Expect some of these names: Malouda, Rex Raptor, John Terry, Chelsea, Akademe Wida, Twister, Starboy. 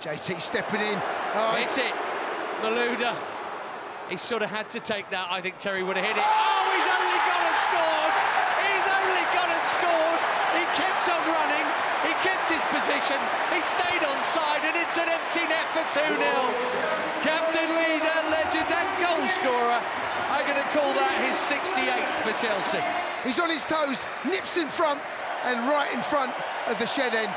JT stepping in. Oh, hit it. Malouda. He sort of had to take that. I think Terry would have hit it. Oh, he's only gone and scored. He's only gone and scored. He kept on running. He kept his position. He stayed onside, and it's an empty net for 2-0. Captain Lee, that legend and goal scorer. I'm going to call that his 68th for Chelsea. He's on his toes, nips in front and right in front of the shed end.